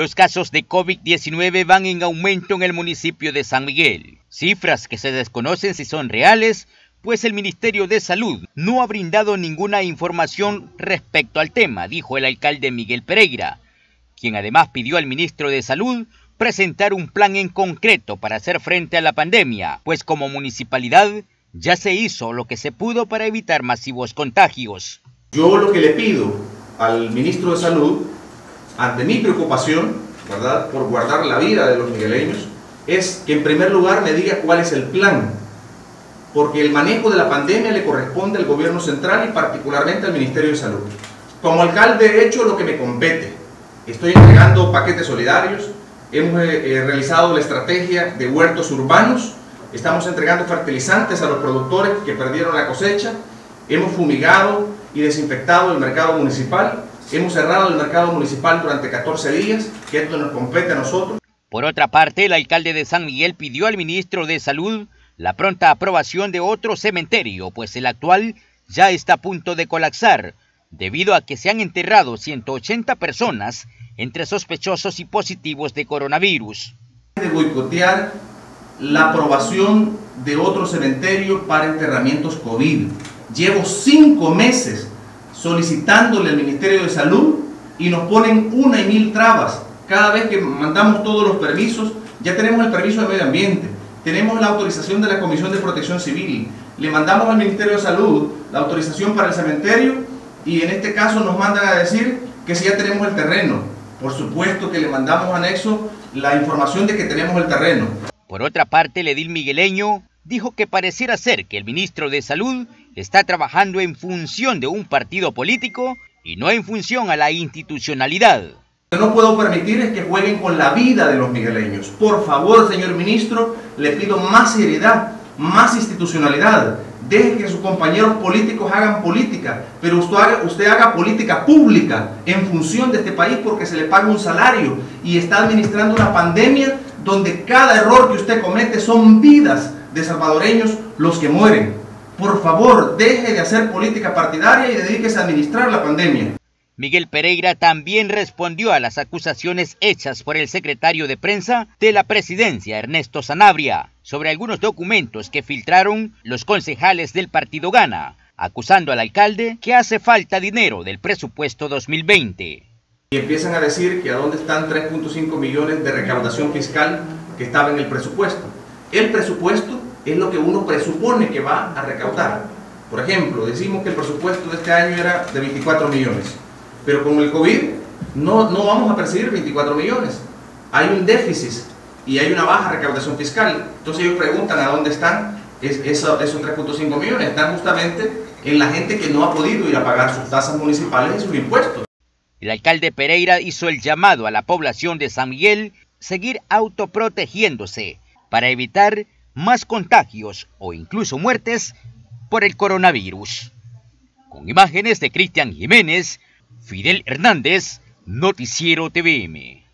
Los casos de COVID-19 van en aumento en el municipio de San Miguel, cifras que se desconocen si son reales, pues el Ministerio de Salud no ha brindado ninguna información respecto al tema, dijo el alcalde Miguel Pereira, quien además pidió al ministro de Salud presentar un plan en concreto para hacer frente a la pandemia, pues como municipalidad ya se hizo lo que se pudo para evitar masivos contagios. Yo lo que le pido al ministro de Salud, ante mi preocupación, ¿verdad?, por guardar la vida de los migueleños, es que en primer lugar me diga cuál es el plan, porque el manejo de la pandemia le corresponde al gobierno central y particularmente al Ministerio de Salud. Como alcalde he hecho lo que me compete, estoy entregando paquetes solidarios, hemos realizado la estrategia de huertos urbanos, estamos entregando fertilizantes a los productores que perdieron la cosecha, hemos fumigado y desinfectado el mercado municipal, hemos cerrado el mercado municipal durante 14 días, que esto nos compete a nosotros. Por otra parte, el alcalde de San Miguel pidió al ministro de Salud la pronta aprobación de otro cementerio, pues el actual ya está a punto de colapsar, debido a que se han enterrado 180 personas entre sospechosos y positivos de coronavirus. De boicotear la aprobación de otro cementerio para enterramientos COVID. Llevo 5 meses solicitándole al Ministerio de Salud y nos ponen 1,000 trabas. Cada vez que mandamos todos los permisos, ya tenemos el permiso de medio ambiente, tenemos la autorización de la Comisión de Protección Civil, le mandamos al Ministerio de Salud la autorización para el cementerio y en este caso nos mandan a decir que si ya tenemos el terreno. Por supuesto que le mandamos anexo la información de que tenemos el terreno. Por otra parte, el edil migueleño dijo que pareciera ser que el ministro de Salud está trabajando en función de un partido político y no en función a la institucionalidad. Lo que no puedo permitir es que jueguen con la vida de los migueleños. Por favor, señor ministro, le pido más seriedad, más institucionalidad. Deje que sus compañeros políticos hagan política, pero usted haga política pública en función de este país, porque se le paga un salario y está administrando una pandemia donde cada error que usted comete son vidas de salvadoreños los que mueren. Por favor, deje de hacer política partidaria y dedíquese a administrar la pandemia. Miguel Pereira también respondió a las acusaciones hechas por el secretario de prensa de la presidencia, Ernesto Sanabria, sobre algunos documentos que filtraron los concejales del partido Gana, acusando al alcalde que hace falta dinero del presupuesto 2020. Y empiezan a decir que a dónde están 3.5 millones de recaudación fiscal que estaba en el presupuesto. El presupuesto es lo que uno presupone que va a recaudar. Por ejemplo, decimos que el presupuesto de este año era de 24 millones, pero con el COVID no vamos a percibir 24 millones. Hay un déficit y hay una baja recaudación fiscal. Entonces ellos preguntan a dónde están esos 3.5 millones. Están justamente en la gente que no ha podido ir a pagar sus tasas municipales y sus impuestos. El alcalde Pereira hizo el llamado a la población de San Miguel seguir autoprotegiéndose para evitar más contagios o incluso muertes por el coronavirus. Con imágenes de Cristian Jiménez, Fidel Hernández, Noticiero TVM.